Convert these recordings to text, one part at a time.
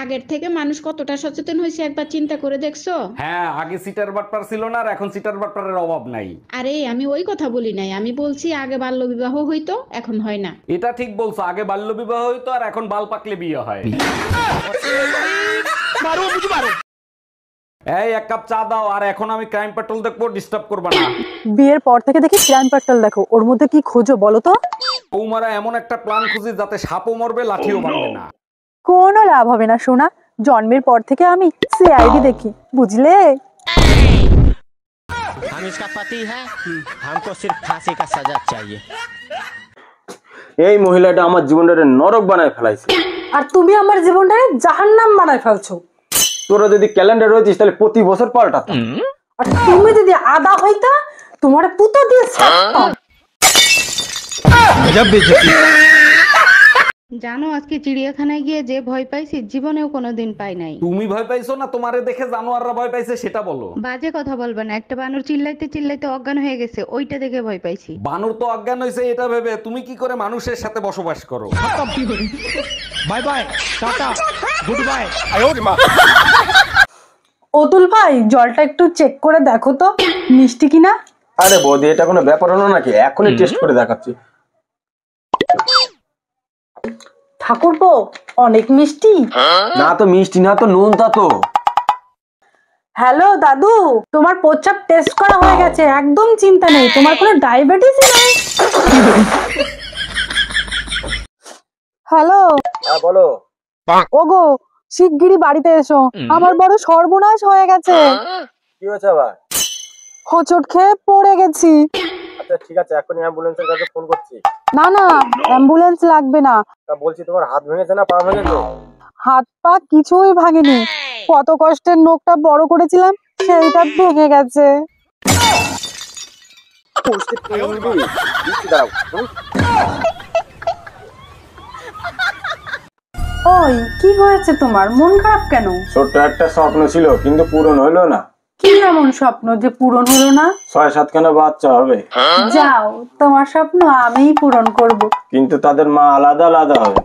আগের থেকে মানুষ কতটা সচেতন হয়েছে একবার চিন্তা করে দেখছো? হ্যাঁ, আগে সিটার বাটপার ছিল না, আর এখন সিটার বাটপারের অভাব নাই। আরে আমি ওই কথা বলি নাই, আমি বলছি আগে বাল্যবিবাহ হইতো, এখন হয় না। এটা ঠিক বলছো, আগে বাল্যবিবাহ হইতো আর এখন বাল পাকলে বিয়ে হয়। মারো বুঝি মারো। এই এক কাপ চা দাও, আর এখন আমি ক্রাইম পেট্রোল দেখবো, ডিস্টার্ব করবা না। বিয়ের পর থেকে দেখি ক্রাইম পেট্রোল দেখো, ওর মধ্যে কি খোঁজো বলো তো? বৌমারা এমন একটা প্ল্যান খুঁজি যাতে সাপও মরবে লাঠিও ভাঙবে না। কোনো লাভ হবে না সোনা, জন্মের পর থেকে আমি সিআইডি দেখি, বুঝলে? আমি इसका पति है, हमको सिर्फ फांसी का सजा चाहिए। এই মহিলাটা আমার জীবনটারে নরক বানায় ফেলাইছে, আর তুমি আমার জীবনটারে জাহান্নাম বানায় ফেলছো। তোরা যদি ক্যালেন্ডার হইতিস তাহলে প্রতি বছর পাল্টাতাম, আর তুমি যদি আদা হইতা তোমারে পুঁতে দিয়ে ছাড়তাম। গজব বেজতি। জানো আজকে চিড়িয়াখানায় গিয়ে যে ভয় পাইছি জীবনেও কোনোদিন পাই নাই। তুমি ভয় পাইছো না, তোমারে দেখে জানোয়াররা ভয় পাইছে সেটা বলো। বাজে কথা বলবা না, একটা বানর চিল্লাইতে চিল্লাইতে অজ্ঞান হয়ে গেছে, ওইটা দেখে ভয় পাইছি। বানর তো অজ্ঞান হইছে এটা ভেবে তুমি কি করে মানুষের সাথে বসবাস করো? Bye bye tata good bye. Atul ভাই জলটা একটু চেক করে দেখো তো মিষ্টি কিনা। আরে বৌদি এটা কোনো ব্যাপার হলো নাকি, এখনই টেস্ট করে দেখাচ্ছি। ঠাকুরপো অনেক মিষ্টি। না তো মিষ্টি না তো নুন তা তো। হ্যালো দাদু, তোমার পেটচাপ টেস্ট করা হয়ে গেছে, একদম চিন্তা নেই, তোমার কোনো ডায়াবেটিস নেই। হ্যালো হ্যাঁ বলো। ওগো শিগগিরই বাড়িতে এসো, আমার বড় সর্বনাশ হয়ে গেছে। কি হয়েছে আবার? হোঁচট খেয়ে পড়ে গেছি। আচ্ছা ঠিক আছে, এখন অ্যাম্বুলেন্সের কাছে ফোন করছি। না না অ্যাম্বুলেন্স লাগবে না। তা বলছি তোমার হাত ভেঙেছে না পা ভেঙেছে? হাত পা কিছুই ভাঙেনি, কত কষ্টের নখটা বড় করেছিলাম সেইটা ভেঙে গেছে। ওই কি হয়েছে তোমার, মন খারাপ কেন? ছোট্ট একটা স্বপ্ন ছিল কিন্তু পূরণ হলো না। কি এমন স্বপ্ন যে পূরণ হলো না? ৬-৭খানা বাচ্চা হবে। যাও, তোমার স্বপ্ন আমিই পূরণ করব, কিন্তু তাদের মা আলাদা আলাদা হবে।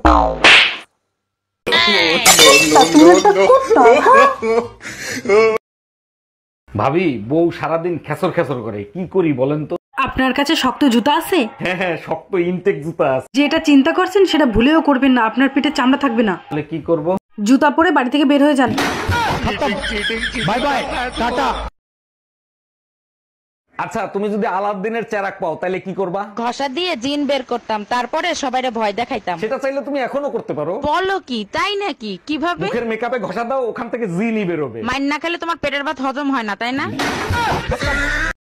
ভাবি বউ সারাদিন খেসর খেসর করে, কি করি বলেন তো? আপনার কাছে শক্ত জুতা আছে? হ্যাঁ হ্যাঁ শক্ত ইনটেক জুতা আছে। যেটা চিন্তা করছেন সেটা ভুলেও করবেন না, আপনার পেটে চামড়া থাকবে না। তাহলে কি করব? জুতা পরে বাড়ি থেকে বের হয়ে যান। Bye bye tata. আচ্ছা তুমি যদি আলাউদ্দিনের চেরাক পাও তাহলে কি করবা? ঘষা দিয়ে জিন বের করতাম, তারপরে সবাইরে ভয় দেখাইতাম। সেটা চাইলে তুমি এখনো করতে পারো। বলো কি, তাই নাকি? কিভাবে? মুখের মেকআপে ঘষা দাও, ওখান থেকে জিনই বের হবে। মাইন্না খেলে তোমার পেটের ভাত হজম হয় না, তাই না?